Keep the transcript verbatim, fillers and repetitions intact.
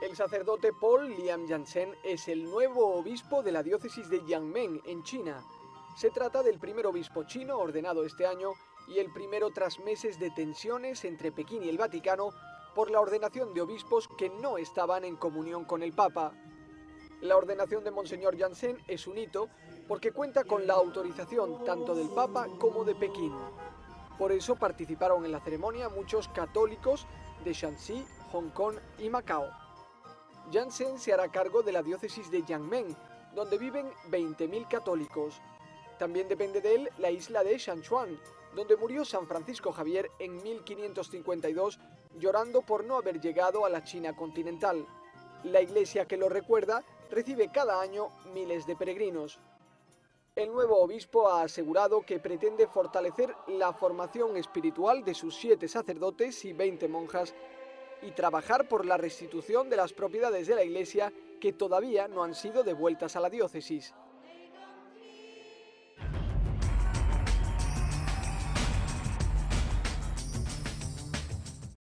El sacerdote Paul Lian Jiansen es el nuevo obispo de la diócesis de Jiangmen, en China. Se trata del primer obispo chino ordenado este año y el primero tras meses de tensiones entre Pekín y el Vaticano por la ordenación de obispos que no estaban en comunión con el Papa. La ordenación de Monseñor Jiansen es un hito porque cuenta con la autorización tanto del Papa como de Pekín. Por eso participaron en la ceremonia muchos católicos de Shanxi, Hong Kong y Macao. Jiansen se hará cargo de la diócesis de Jiangmen, donde viven veinte mil católicos. También depende de él la isla de Shanchuan, donde murió San Francisco Javier en mil quinientos cincuenta y dos, llorando por no haber llegado a la China continental. La iglesia que lo recuerda recibe cada año miles de peregrinos. El nuevo obispo ha asegurado que pretende fortalecer la formación espiritual de sus siete sacerdotes y veinte monjas y trabajar por la restitución de las propiedades de la iglesia que todavía no han sido devueltas a la diócesis.